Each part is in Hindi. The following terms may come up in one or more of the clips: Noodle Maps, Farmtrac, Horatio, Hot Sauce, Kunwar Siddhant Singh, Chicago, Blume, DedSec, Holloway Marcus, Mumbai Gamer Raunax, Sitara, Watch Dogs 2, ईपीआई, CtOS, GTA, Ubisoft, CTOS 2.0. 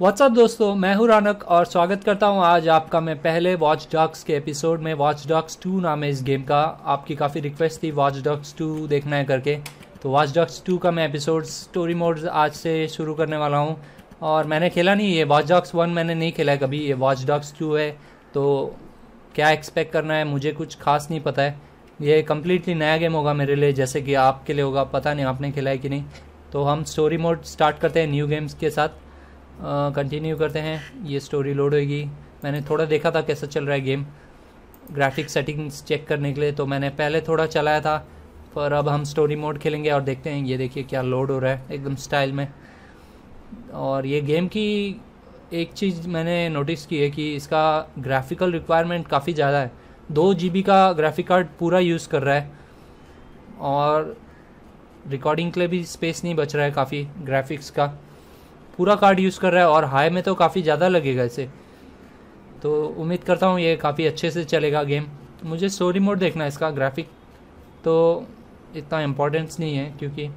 व्हाट्सअप दोस्तों, मैं हूं रौनक और स्वागत करता हूं आज आपका। मैं पहले वॉच डॉग्स के एपिसोड में, वॉच डॉग्स 2 नाम है इस गेम का, आपकी काफ़ी रिक्वेस्ट थी वॉच डॉग्स 2 देखना है करके, तो वॉच डॉग्स 2 का मैं एपिसोड स्टोरी मोड आज से शुरू करने वाला हूं। और मैंने खेला नहीं, ये वॉच डॉग्स 1 मैंने नहीं खेला है कभी, ये वॉच डॉग्स 2 है, तो क्या एक्सपेक्ट करना है मुझे कुछ खास नहीं पता है। ये कम्प्लीटली नया गेम होगा मेरे लिए, जैसे कि आपके लिए होगा, पता नहीं आपने खेला है कि नहीं। तो हम स्टोरी मोड स्टार्ट करते हैं न्यू गेम्स के साथ, कंटिन्यू करते हैं। ये स्टोरी लोड होगी, मैंने थोड़ा देखा था कैसा चल रहा है गेम, ग्राफिक सेटिंग्स चेक करने के लिए, तो मैंने पहले थोड़ा चलाया था, पर अब हम स्टोरी मोड खेलेंगे और देखते हैं। ये देखिए क्या लोड हो रहा है एकदम स्टाइल में। और ये गेम की एक चीज़ मैंने नोटिस की है कि इसका ग्राफिकल रिक्वायरमेंट काफ़ी ज़्यादा है, 2 GB का ग्राफिक कार्ड पूरा यूज़ कर रहा है, और रिकॉर्डिंग के लिए भी स्पेस नहीं बच रहा है, काफ़ी ग्राफिक्स का पूरा कार्ड यूज़ कर रहा है, और हाई में तो काफ़ी ज़्यादा लगेगा इसे। तो उम्मीद करता हूँ ये काफ़ी अच्छे से चलेगा गेम। तो मुझे स्टोरी मोड देखना है, इसका ग्राफिक तो इतना इम्पोर्टेंस नहीं है क्योंकि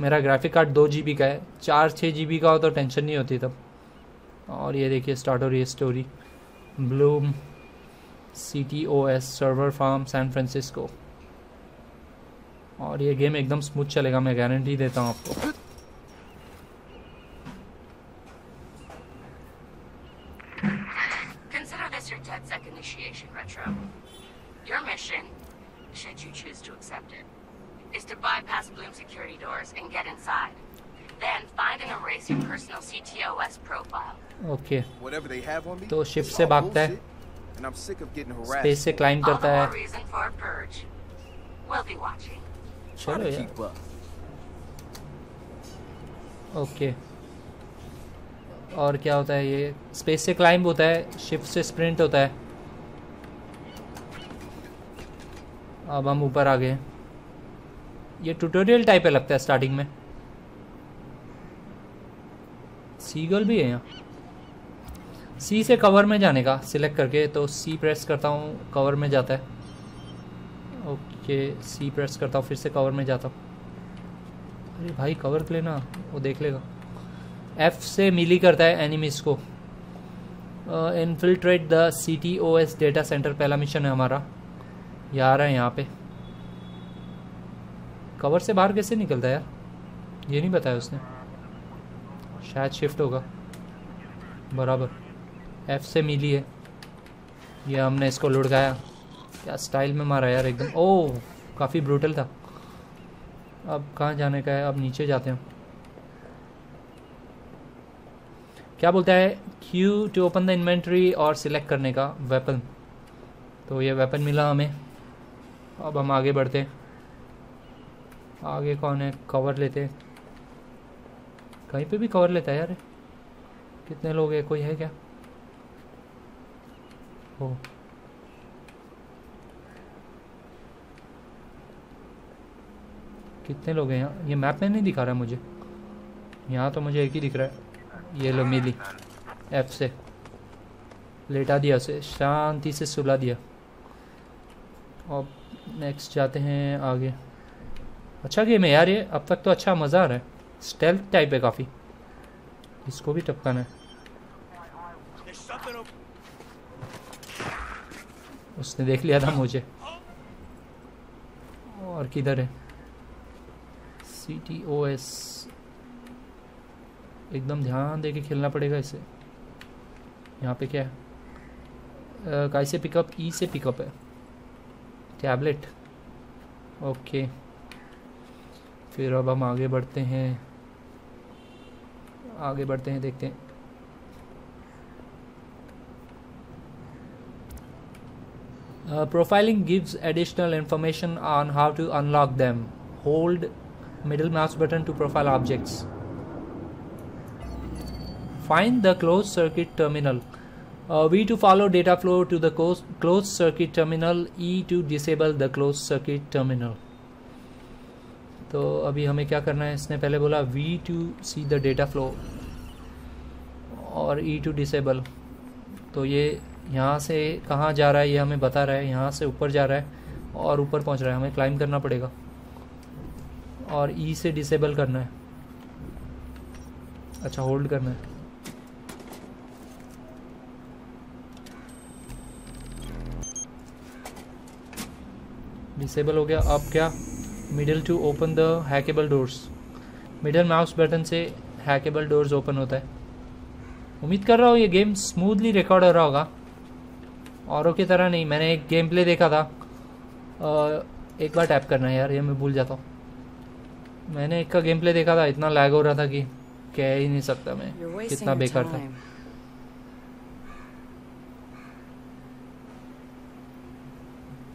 मेरा ग्राफिक कार्ड 2 GB का है, 4-6 GB का हो तो टेंशन नहीं होती तब। और ये देखिए स्टार्ट हो रही है story. Bloom CTOS server farm San Francisco, और ये गेम एकदम स्मूथ चलेगा, मैं गारंटी देता हूँ आपको। ओके, तो शिप से भागता है, स्पेस से क्लाइम करता है। चलो यार, ओके, और क्या होता है, ये स्पेस से क्लाइम होता है, शिप से स्प्रिंट होता है। अब हम ऊपर आ गए। ये ट्यूटोरियल टाइप है लगता है स्टार्टिंग में। सीगल भी है यहाँ। सी से कवर में जाने का सिलेक्ट करके, तो सी प्रेस करता हूँ, कवर में जाता है। ओके, सी प्रेस करता हूँ, फिर से कवर में जाता हूँ। अरे भाई कवर के लिए ना, वो देख लेगा। एफ से मिली करता है एनिमीज को। Infiltrate the CTOS data centre, पहला मिशन है हमारा। ये आ रहा है यहाँ पे, कवर से बाहर कैसे निकलता है यार, ये नहीं बताया उसने, शायद शिफ्ट होगा। बराबर F से मिली है ये, हमने इसको लुढ़काया। क्या स्टाइल में मारा यार एकदम, ओह काफ़ी ब्रूटल था। अब कहाँ जाने का है, अब नीचे जाते हैं। क्या बोलता है, Q to open the inventory और सिलेक्ट करने का वेपन, तो ये वेपन मिला हमें। अब हम आगे बढ़ते हैं। आगे कौन है, कवर लेते हैं, कहीं पे भी कवर लेता है यार। कितने लोग हैं, कोई है क्या? हो, कितने लोग हैं यहाँ? ये मैप में नहीं दिखा रहा है मुझे, यहाँ तो मुझे एक ही दिख रहा है। ये लो मिली, एफ से लेटा दिया उसे, शांति से सुला दिया। अब नेक्स्ट जाते हैं आगे। अच्छा गेम है यार ये, अब तक तो अच्छा मज़ा आ रहा है। स्टेल्थ टाइप है काफ़ी, इसको भी टपकाना है। उसने देख लिया था मुझे। और किधर है CTOS, एकदम ध्यान देके खेलना पड़ेगा इसे। यहाँ पे क्या है, कैसे पिकअप, ई से पिकअप है, टैबलेट। ओके, फिर अब हम आगे बढ़ते हैं, आगे बढ़ते हैं, देखते हैं। Profiling gives additional information on how to unlock them. Hold middle mouse button to profile objects. Find the closed circuit terminal. V to follow data flow to the closed circuit terminal. E to disable the closed circuit terminal. तो अभी हमें क्या करना है, इसने पहले बोला V to see the data flow और E to disable. तो ये यहाँ से कहाँ जा रहा है ये हमें बता रहा है, यहाँ से ऊपर जा रहा है और ऊपर पहुँच रहा है, हमें क्लाइम करना पड़ेगा। और ई से डिसेबल करना है, अच्छा होल्ड करना है। डिसेबल हो गया। अब क्या, middle to open the hackable doors, middle mouse button से हैकेबल डोर्स ओपन होता है। उम्मीद कर रहा हूँ ये गेम स्मूथली रिकॉर्ड हो रहा होगा, औरों की तरह नहीं। मैंने एक गेम प्ले देखा था, एक बार टैप करना है यार, ये मैं भूल जाता हूँ। मैंने एक का गेम प्ले देखा था, इतना लैग हो रहा था कि कह ही नहीं सकता मैं, कितना बेकार था।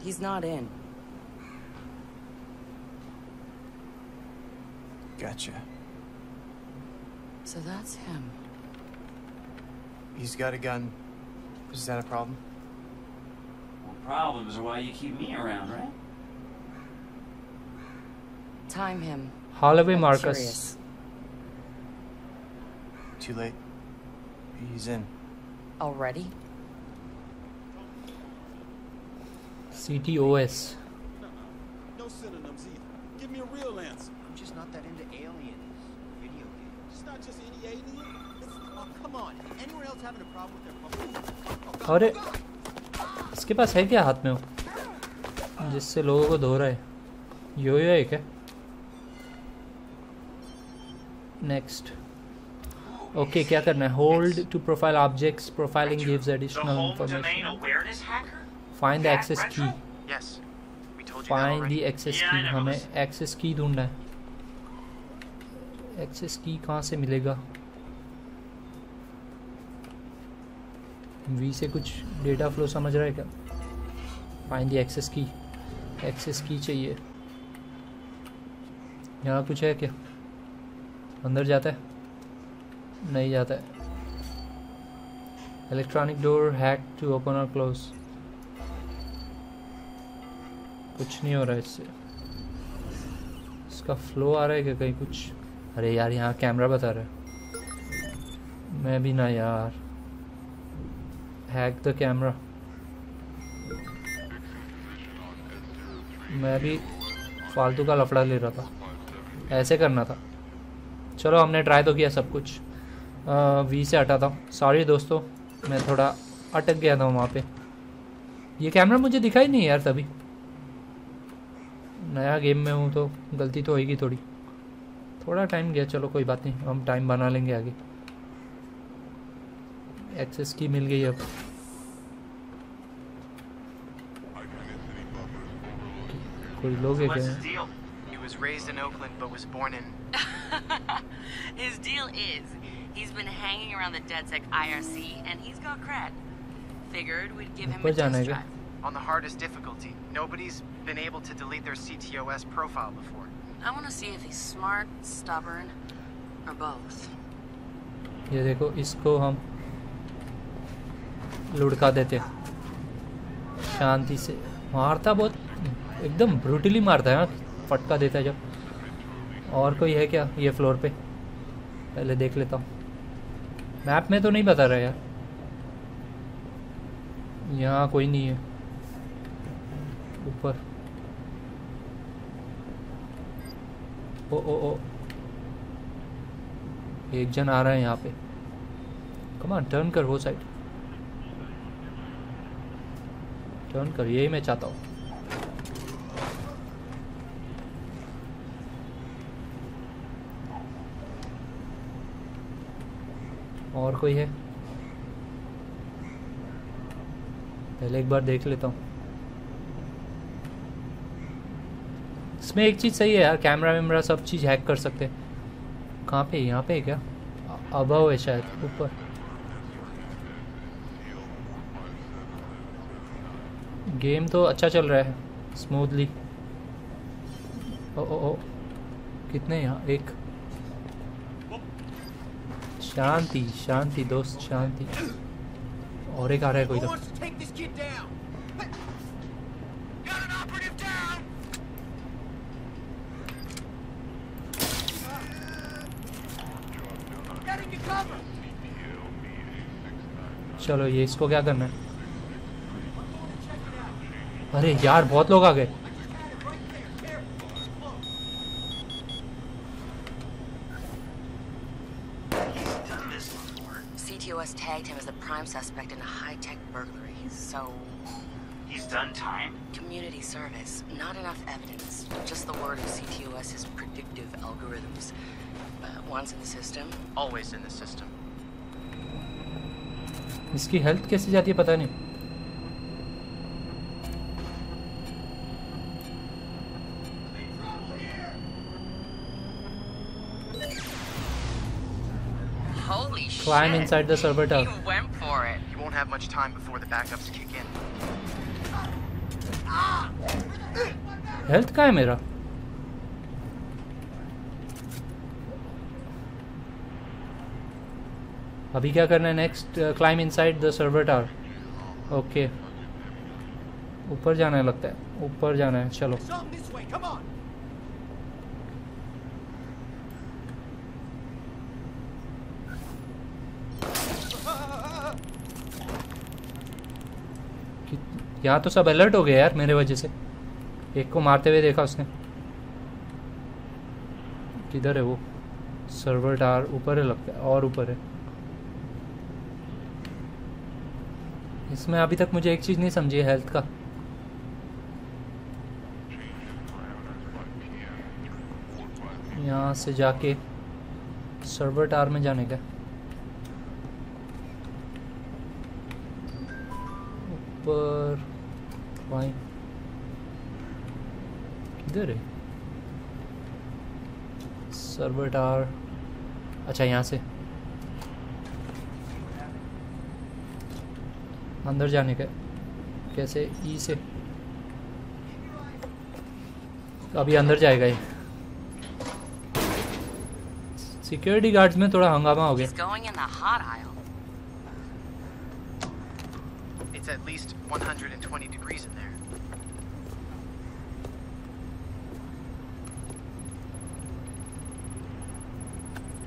He's not in. Gotcha. So that's him. He's got a gun. Is that a problem? Well, problems are why you keep me around, right? Time him. Holloway Marcus. Too late. He's in. Already? CTOS. No synonyms either. Give me a real answer. I'm just not that into alien video games. It's not just any alien. It's, oh, come on. Anyone else having a problem with their phone? अरे इसके पास है क्या हाथ में वो, जिससे लोगों को धो रहा है? यो है क्या? नेक्स्ट ओके, क्या करना है? Hold to profile objects, profiling gives additional information. Find the access key. Yes. We told you find the access key. हमें access key ढूंढना है। Access key कहाँ से मिलेगा? V से कुछ data flow समझ रहा है क्या? Find the access key. Access key चाहिए। यहाँ कुछ है क्या? अंदर जाता है? नहीं जाता है। Electronic door hack to open or close. कुछ नहीं हो रहा है इससे। इसका फ्लो आ रहा है क्या कहीं कुछ? अरे यार यहाँ कैमरा बता रहा है, मैं भी ना यार, हैक द कैमरा। मैं भी फालतू का लफड़ा ले रहा था, ऐसे करना था। चलो हमने ट्राई तो किया सब कुछ। वी से हटा था। सॉरी दोस्तों, मैं थोड़ा अटक गया था वहाँ पे। ये कैमरा मुझे दिखाई नहीं यार, तभी नया गेम में हूँ तो गलती तो होगी थोड़ी, थोड़ा टाइम गया। चलो कोई बात नहीं, हम टाइम बना लेंगे आगे। एक्सेस की मिल गई। अब कोई लोग ऊपर जाना है क्या? On the hardest difficulty, nobody's been able to delete their CTOS profile before. I want to see if he's smart, stubborn, or both. ये देखो, इसको हम लुढ़का देते हैं शांति से। मारता बहुत, एकदम ब्रूटली मारता है, फटका देता है जब। और कोई है क्या ये फ्लोर पे? पहले देख लेता हूँ, मैप में तो नहीं बता रहा यार। यहाँ कोई नहीं है। ऊपर ओ एक जन आ रहा है यहाँ पे। कम ऑन, टर्न कर, वो साइड टर्न कर, यही मैं चाहता हूँ। और कोई है? पहले एक बार देख लेता हूँ। इसमें एक चीज़ सही है यार, कैमरा वैमरा सब चीज़ हैक कर सकते हैं। कहाँ पे? यहाँ पे है क्या? अबव है शायद, ऊपर। गेम तो अच्छा चल रहा है स्मूथली। ओ कितने यहाँ? एक। शांति शांति दोस्त, शांति। और एक आ रहा है कोई तो। चलो ये, इसको क्या करना है? अरे यार बहुत लोग आ गए। CTOS tagged him as the prime suspect in a high-tech burglary. So He's done time? Community service. Not enough evidence. Just the word of CTOS's predictive algorithms. Once in the system, always in the system. इसकी हेल्थ कैसे जाती है पता नहीं. Climb inside the server tower. You went for it. You won't have much time before the backups kick in. Health कहाँ है मेरा? अभी क्या करना है? Next, climb inside the server tower. Okay. ऊपर जाना है लगता है. ऊपर जाना है. चलो. यहाँ तो सब अलर्ट हो गया यार मेरे वजह से. एक को मारते हुए देखा उसने. किधर है वो? सर्वर टावर ऊपर है लगता है. और ऊपर है. इसमें अभी तक मुझे एक चीज़ नहीं समझी हेल्थ का. यहाँ से जाके सर्वर टावर में जाने का. ऊपर वाई किधर है सर्वर टावर? अच्छा यहाँ से अंदर जाने का कैसे? ई से. अभी अंदर जाएगा ये. सिक्योरिटी गार्ड्स में थोड़ा हंगामा हो गया. It's at least 120 degrees in there.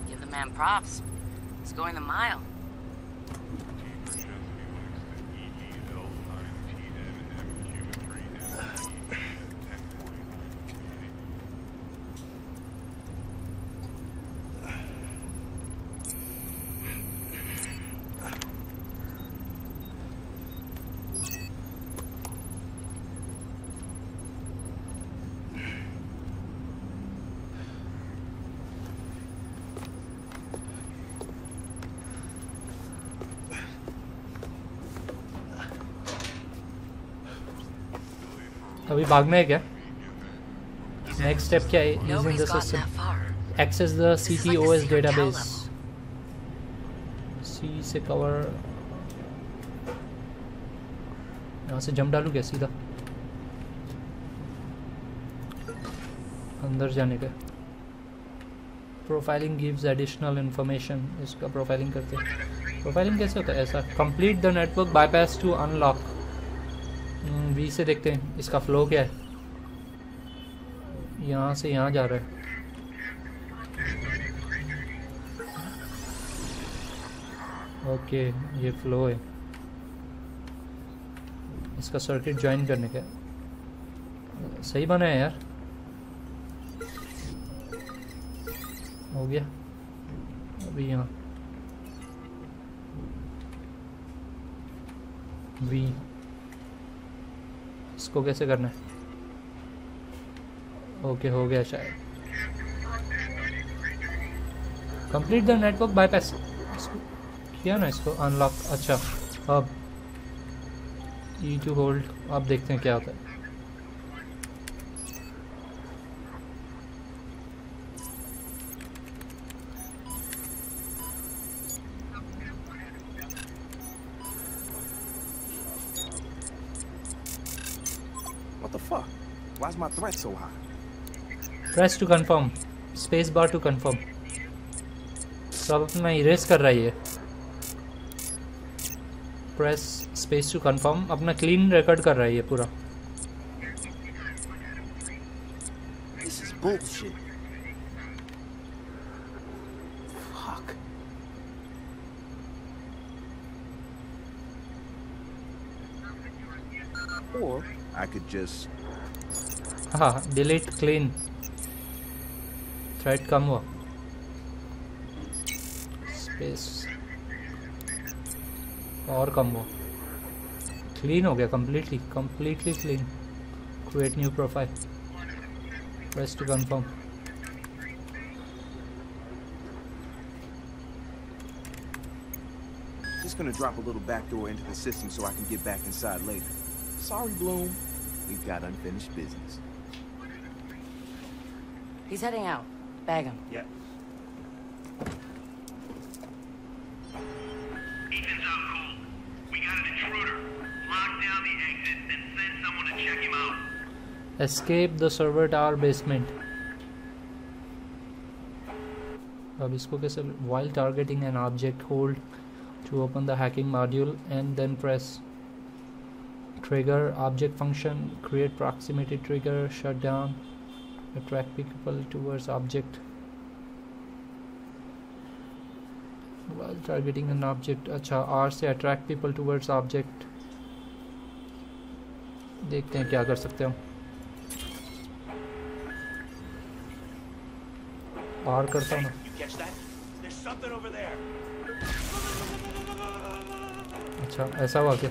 Give the man props. He's going the mile. अभी भागना है क्या? नेक्स्ट स्टेप क्या है? Using the system. Access the CTOS database. C से कवर. यहाँ से जंप डालू क्या सीधा अंदर जाने का? Profiling gives additional information. इसका प्रोफाइलिंग करते हैं. प्रोफाइलिंग कैसे होता है? ऐसा. Complete the network bypass to unlock. We से देखते हैं इसका फ्लो क्या है. यहाँ से यहाँ जा रहा है. ओके ये फ्लो है. इसका सर्किट ज्वाइन करने का. सही बना है यार. हो गया. अभी यहाँ वी इसको कैसे करना है? ओके हो गया शायद. कंप्लीट द नेटवर्क बाईपास किया ना इसको अनलॉक. अच्छा अब ई टू होल्ड. अब देखते हैं क्या होता है. My threat so high. Press to confirm. Space bar to confirm. सब अपना इरेज कर रही है. Press space to confirm. अपना clean record कर रही है पूरा. This is bullshit. Fuck. Or I could just. हाँ डिलीट क्लीन. थ्रेड कम हुआ. स्पेस और कम हुआ. क्लीन हो गया, completely clean. Create new profile, press to confirm. Just gonna drop a little back door into the system so I can get back inside later. Sorry, Blume. We've got unfinished business. He's heading out. Bag him. Yeah. Ethan's out cold. We got an intruder. Lock down the exit and send someone to check him out. Escape the server tower basement. अब इसको कैसे? While targeting an object, hold to open the hacking module and then press trigger object function, create proximity trigger, shut down, attract people towards object while targeting an object. अच्छा, R से attract people towards object, देखते हैं क्या कर सकते हो। R करता हूँ अच्छा, ऐसा हुआ क्या?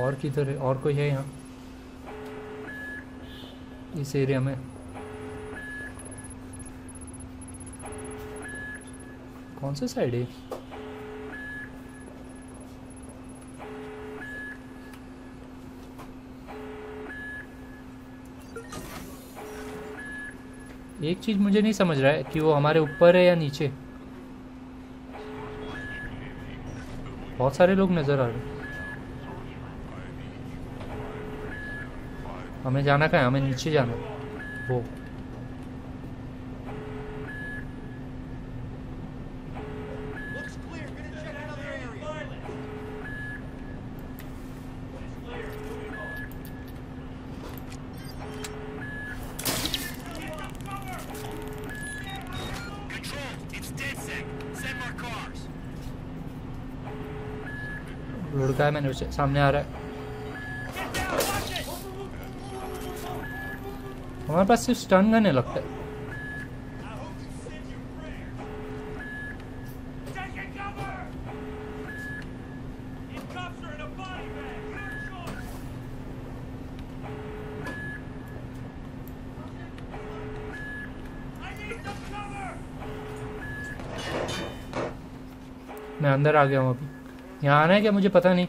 और किधर है? और कोई है यहाँ इस एरिया में? कौन सा साइड है? एक चीज मुझे नहीं समझ रहा है कि वो हमारे ऊपर है या नीचे। बहुत सारे लोग नजर आ रहे हैं। हमें जाना कहाँ है? हमें नीचे जाना है। वो लुढ़का है, मैंने उसे सामने आ रहा है। हमारे पास सिर्फ स्टन गन है लगता है। मैं अंदर आ गया हूँ। अभी यहाँ आना है क्या? मुझे पता नहीं,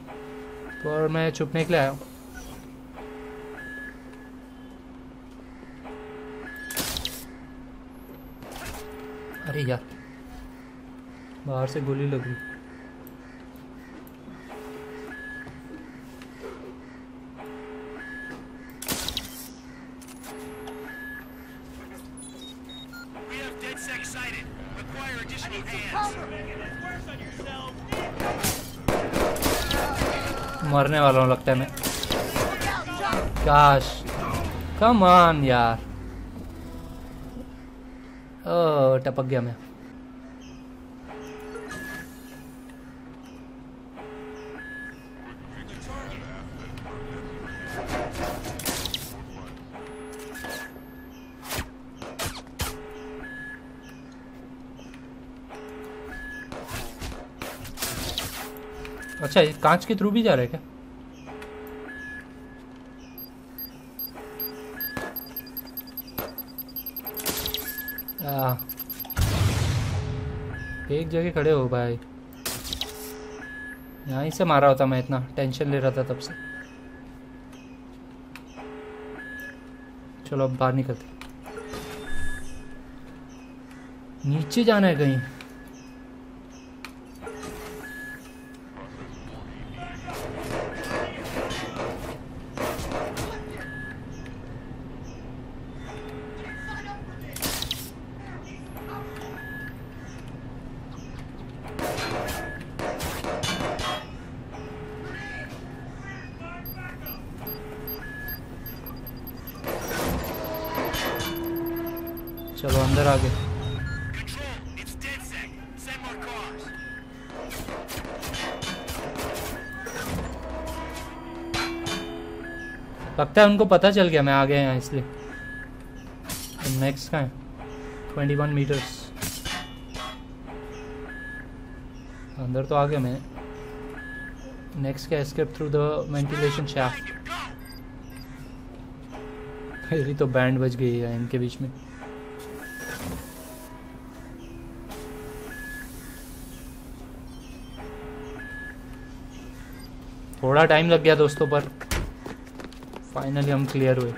पर मैं छुपने के लिए आया हूँ। अरे यार, बाहर से गोली लग रही। मरने वाला हूँ लगता है मैं। काश, कम ऑन यार। ओ, टपक गया मैं। अच्छा, कांच के थ्रू भी जा रहा है क्या? एक जगह खड़े हो भाई। यहाँ से मारा होता मैं, इतना टेंशन ले रहा था तब से। चलो अब बाहर निकलते। नीचे जाना है कहीं। चलो अंदर आ गए। लगता है उनको पता चल गया मैं आ गया यहाँ, इसलिए। नेक्स्ट का है 21 मीटर्स। अंदर तो आ गया मैं। नेक्स्ट क्या, escape through the ventilation shaft. मेरी तो बैंड बज गई है इनके बीच में। थोड़ा टाइम लग गया दोस्तों, पर फाइनली हम क्लियर हुए।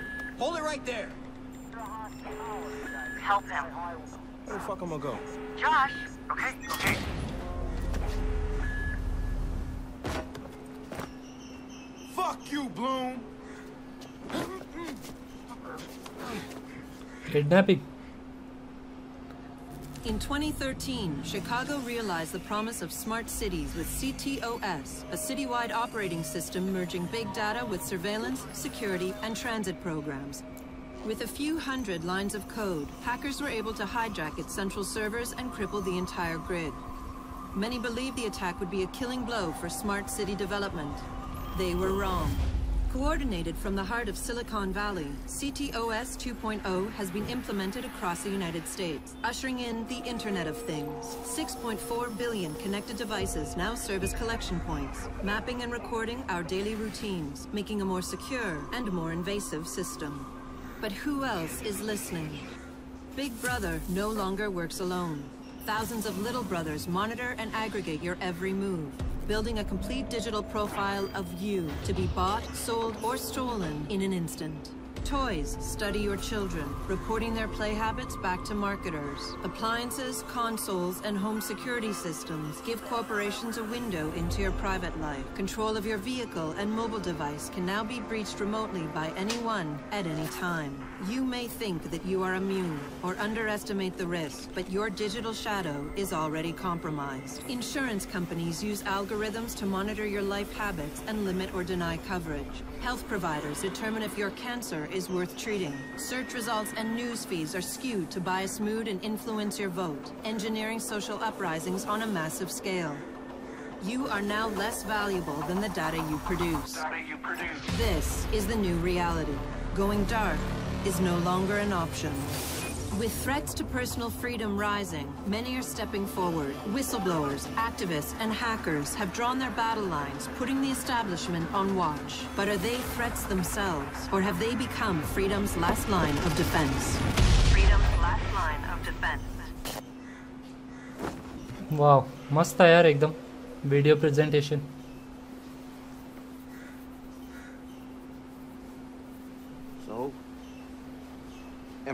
Kidnapping. In 2013, Chicago realized the promise of smart cities with CTOS, a citywide operating system merging big data with surveillance, security, and transit programs. With a few hundred lines of code, hackers were able to hijack its central servers and cripple the entire grid. Many believed the attack would be a killing blow for smart city development. They were wrong. Coordinated from the heart of Silicon Valley, CTOS 2.0 has been implemented across the United States, ushering in the Internet of Things. 6.4 billion connected devices now serve as collection points, mapping and recording our daily routines, making a more secure and more invasive system. But who else is listening? Big Brother no longer works alone. Thousands of little brothers monitor and aggregate your every move, building a complete digital profile of you to be bought, sold, or stolen in an instant. Toys study your children, reporting their play habits back to marketers. Appliances, consoles, and home security systems give corporations a window into your private life. Control of your vehicle and mobile device can now be breached remotely by anyone at any time. You may think that you are immune or underestimate the risk, but your digital shadow is already compromised. Insurance companies use algorithms to monitor your life habits and limit or deny coverage. Health providers determine if your cancer is worth treating. Search results and news feeds are skewed to bias mood and influence your vote, engineering social uprisings on a massive scale. You are now less valuable than the data you produce. This is the new reality. Going dark is no longer an option. With threats to personal freedom rising, many are stepping forward. Whistleblowers, activists, and hackers have drawn their battle lines, putting the establishment on watch. But are they threats themselves, or have they become freedom's last line of defense? Freedom's last line of defense. Wow, mast hai yaar ekdam video presentation. So,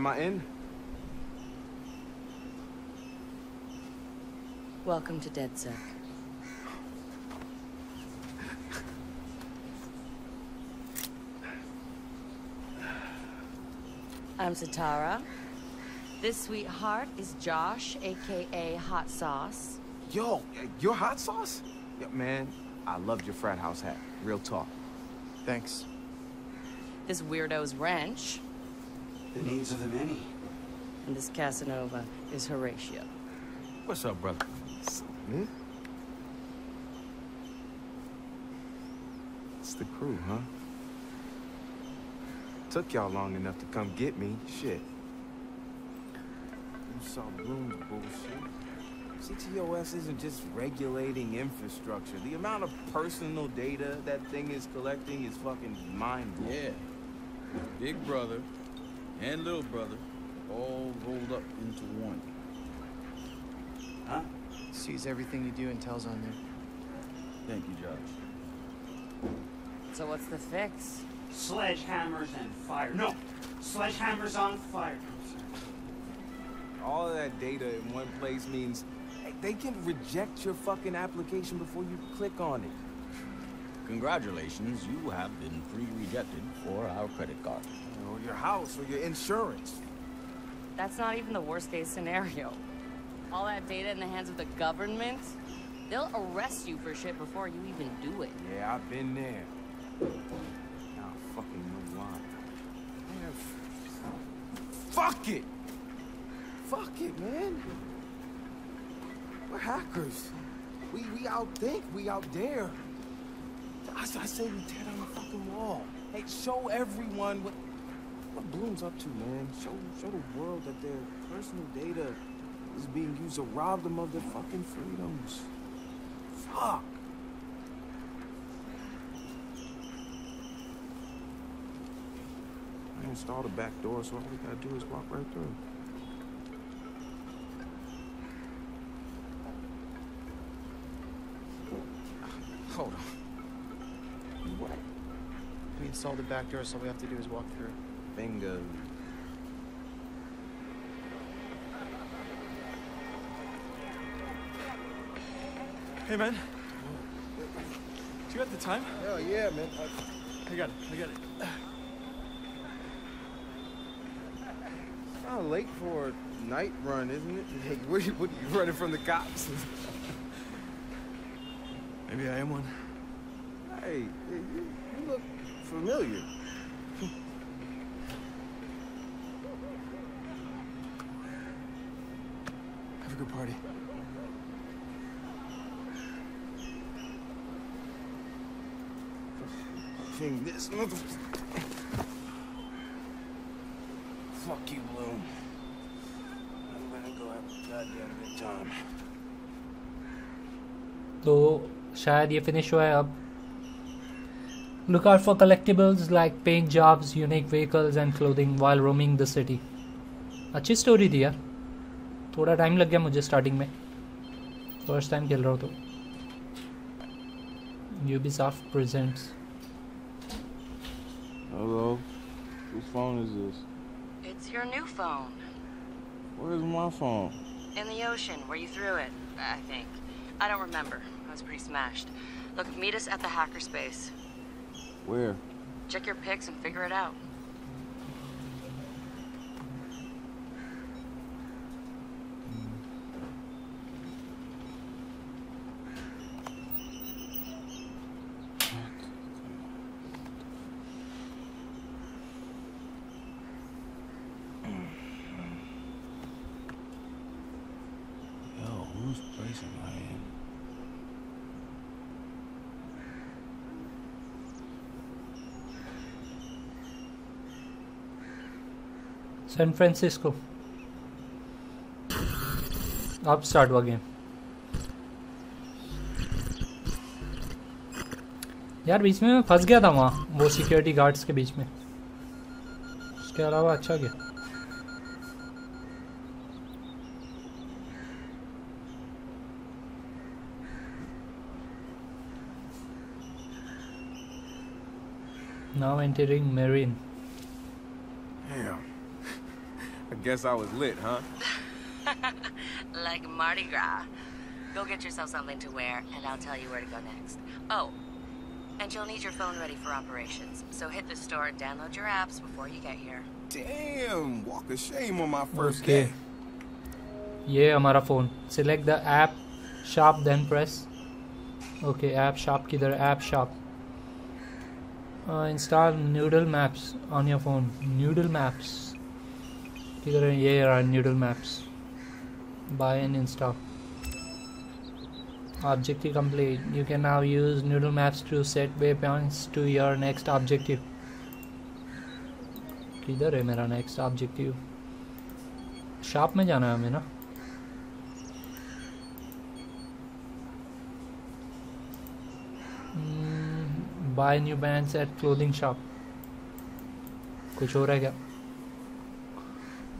am I in? Welcome to DedSec. I'm Sitara. This sweetheart is Josh, aka Hot Sauce. Yo, you're Hot Sauce? Yeah, man, I loved your frat house hat. Real talk. Thanks. This weirdo's Wrench. The needs of the many. And this Casanova is Horatio. What's up, brother? Hmm? It's the crew, huh? Took y'all long enough to come get me. Shit. You saw Blume's bullshit. CTOS isn't just regulating infrastructure. The amount of personal data that thing is collecting is fucking mind-blowing. Yeah. Big Brother and Little Brother all rolled up into one. Huh? Sees everything you do and tells on you. Thank you, Josh. So what's the fix? Sledgehammers and fire. No! Sledgehammers on fire. All of that data in one place means they can reject your fucking application before you click on it. Congratulations, you have been pre-rejected for our credit card. Or your house, or your insurance. That's not even the worst case scenario. All that data in the hands of the government, they'll arrest you for shit before you even do it. Yeah, I've been there. Now I fucking know why. Man, fuck it! Fuck it, man. We're hackers. We outthink, we outdare. I say we tear down the fucking wall. Hey, show everyone what Blume's up to, man. Show the world that their personal data is being used to rob them of their fucking freedoms. Fuck. I installed a back door, so all we gotta do is walk right through. Hold on. What? We installed the back door, so all we have to do is walk through. Bingo. Hey, man. Do you have the time? Oh, yeah, man. I got it. It's not late for a night run, isn't it? Like, what are you running from the cops? Maybe I am one. Hey, you look familiar. Have a good party. This mother... Fuck you, Blume. I'm gonna go have a goddamn good time. तो शायद ये फिनिश हुआ है अब. Look out for collectibles like paint jobs, unique vehicles and clothing while roaming the city. अच्छी स्टोरी थी यार. थोड़ा टाइम लग गया मुझे स्टार्टिंग में. फर्स्ट टाइम खेल रहा हूँ तो. Ubisoft presents. Hello? Whose phone is this? It's your new phone. Where's my phone? In the ocean, where you threw it, I think. I don't remember. I was pretty smashed. Look, meet us at the hackerspace. Where? Check your pics and figure it out. San Francisco. Up start again. यार बीच में मैं फंस गया था वहाँ वो सिक्योरिटी गार्ड्स के बीच में. उसके अलावा अच्छा गया. Now entering Marine. Guess I was lit, huh? Like Mardi Gras. Go get yourself something to wear, and I'll tell you where to go next. Oh, and you'll need your phone ready for operations, so hit the store and download your apps before you get here. Damn, walk of shame on my first day. Yeah, our phone. Select the app shop, then press. Okay, app shop. Kidhar app shop? Install Noodle Maps on your phone. Noodle Maps. Here are Noodle Maps. Buy and install. Objective complete. You can now use Noodle Maps to set waypoints to your next objective. किधर है मेरा next objective? शॉप में जाना है हमें ना. Buy new bands at clothing shop. कुछ हो रहा है क्या?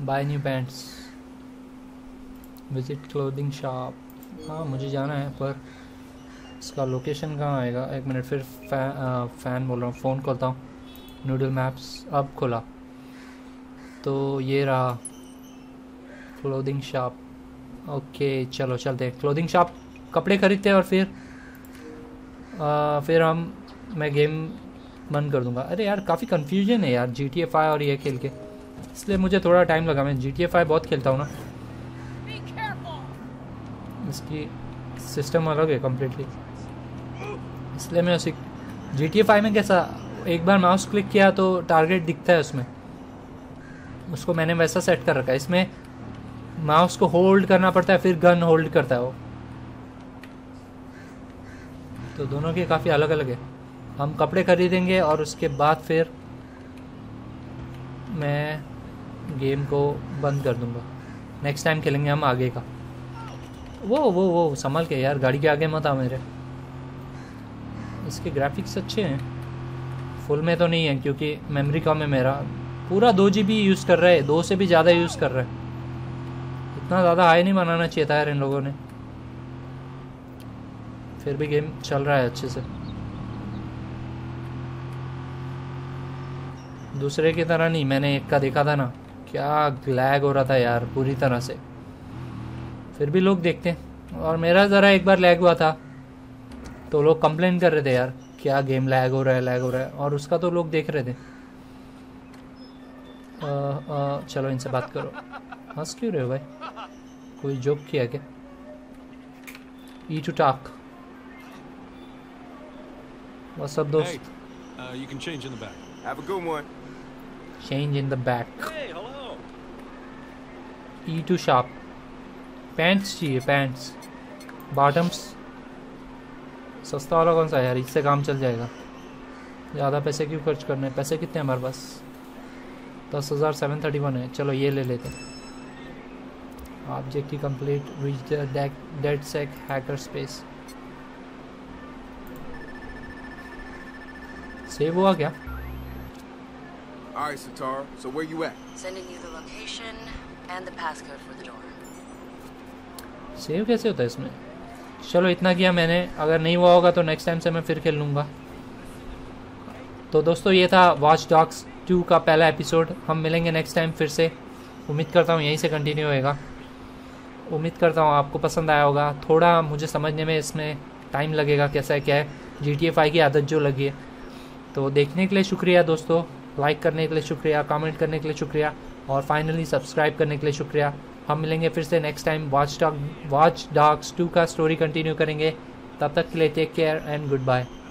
Buy new pants. Visit clothing shop. हाँ मुझे जाना है पर इसका लोकेशन कहाँ आएगा? एक मिनट फिर फैन बोल रहा हूँ. फ़ोन करता हूँ. नूडल मैप्स अब खोला तो ये रहा क्लोदिंग शॉप. ओके चलो चलते हैं क्लोदिंग शॉप. कपड़े खरीदते हैं और फिर मैं गेम बंद कर दूँगा. अरे यार काफ़ी कन्फ्यूजन है यार GTA 5 और ये खेल के, इसलिए मुझे थोड़ा टाइम लगा. मैं GTA 5 बहुत खेलता हूँ ना. इसकी सिस्टम अलग है कम्प्लीटली, इसलिए मैं उसी GTA 5 में कैसा एक बार माउस क्लिक किया तो टारगेट दिखता है उसमें. उसको मैंने वैसा सेट कर रखा है. इसमें माउस को होल्ड करना पड़ता है फिर गन होल्ड करता है वो. तो दोनों के काफ़ी अलग अलग है. हम कपड़े खरीदेंगे और उसके बाद फिर मैं गेम को बंद कर दूंगा. नेक्स्ट टाइम खेलेंगे हम आगे का. वो संभल के यार, गाड़ी के आगे मत आ मेरे. इसके ग्राफिक्स अच्छे हैं। फुल में तो नहीं है क्योंकि मेमोरी कम है मेरा, पूरा 2 GB यूज़ कर रहा है, 2 से भी ज़्यादा यूज़ कर रहा है। इतना ज़्यादा हाई नहीं बनाना चाहिए था यार इन लोगों ने, फिर भी गेम चल रहा है अच्छे से। दूसरे की तरह नहीं, मैंने एक का देखा था ना, क्या लैग हो रहा था यार पूरी तरह से, फिर भी लोग देखते हैं। और मेरा ज़रा एक बार लैग हुआ था तो लोग कंप्लेन कर रहे थे यार क्या गेम लैग हो रहा है, लैग हो रहा है, और उसका तो लोग देख रहे थे। चलो इनसे बात करो। हंस क्यों रहे हो भाई, कोई जोक किया क्या? ई टू टाक व्हाट्स अप दोस्त। You can change in the back, have a good one. Change in the back. E to shop. Pants चाहिए, पैंट्स बॉटम्स। सस्ता वाला कौन सा है यार, इससे काम चल जाएगा, ज़्यादा पैसे क्यों खर्च करने। पैसे कितने हैं हमारे पास? 10,731 है, चलो ये ले लेते हैं। ऑब्जेक्ट की complete reach the DedSec hacker space. Save हुआ क्या? All right, Sitara. So where you at? Sending you the location and the passcode for the door. Save कैसे होता है इसमें? चलो इतना किया मैंने, अगर नहीं हुआ होगा तो नेक्स्ट टाइम से मैं फिर खेल लूँगा। तो दोस्तों ये था Watch Dogs 2 का पहला एपिसोड। हम मिलेंगे नेक्स्ट टाइम फिर से, उम्मीद करता हूँ यहीं से कंटिन्यू होएगा। उम्मीद करता हूँ आपको पसंद आया होगा। थोड़ा मुझे समझने में इसमें टाइम लगेगा कैसा है क्या है, GTA 5 की आदत जो लगी है। तो देखने के लिए शुक्रिया दोस्तों, लाइक करने के लिए शुक्रिया, कमेंट करने के लिए शुक्रिया, और फाइनली सब्सक्राइब करने के लिए शुक्रिया। हम मिलेंगे फिर से नेक्स्ट टाइम, Watch Dogs 2 का स्टोरी कंटिन्यू करेंगे। तब तक के लिए take care and good bye.